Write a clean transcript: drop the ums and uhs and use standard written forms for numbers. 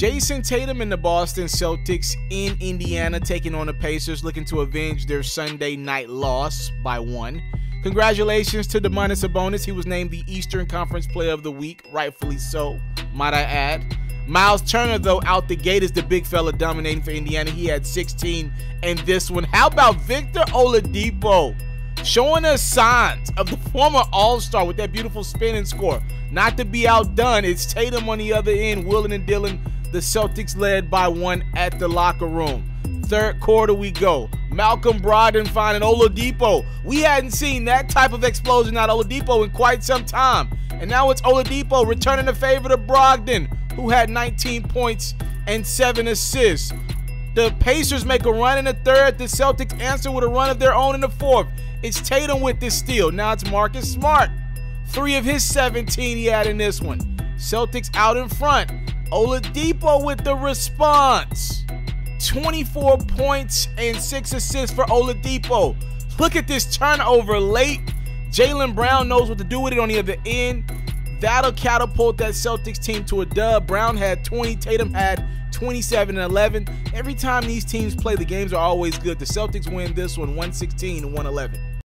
Jason Tatum and the Boston Celtics in Indiana taking on the Pacers, looking to avenge their Sunday night loss by 1. Congratulations to Domantas Sabonis. He was named the Eastern Conference Player of the Week, rightfully so, might I add. Miles Turner, though, out the gate is the big fella dominating for Indiana. He had 16 in this one. How about Victor Oladipo showing us signs of the former All-Star with that beautiful spin and score? Not to be outdone, it's Tatum on the other end, willing and dealing. The Celtics led by 1 at the locker room. Third quarter we go. Malcolm Brogdon finding Oladipo. We hadn't seen that type of explosion out of Oladipo in quite some time. And now it's Oladipo returning the favor to Brogdon, who had 19 points and 7 assists. The Pacers make a run in the third. The Celtics answer with a run of their own in the fourth. It's Tatum with this steal. Now it's Marcus Smart. 3 of his 17 he had in this one. Celtics out in front. Oladipo with the response. 24 points and 6 assists for Oladipo. Look at this turnover late. Jaylen Brown knows what to do with it on the other end. That'll catapult that Celtics team to a dub. Brown had 20, Tatum had 27 and 11. Every time these teams play, the games are always good. The Celtics win this one 116 to 111.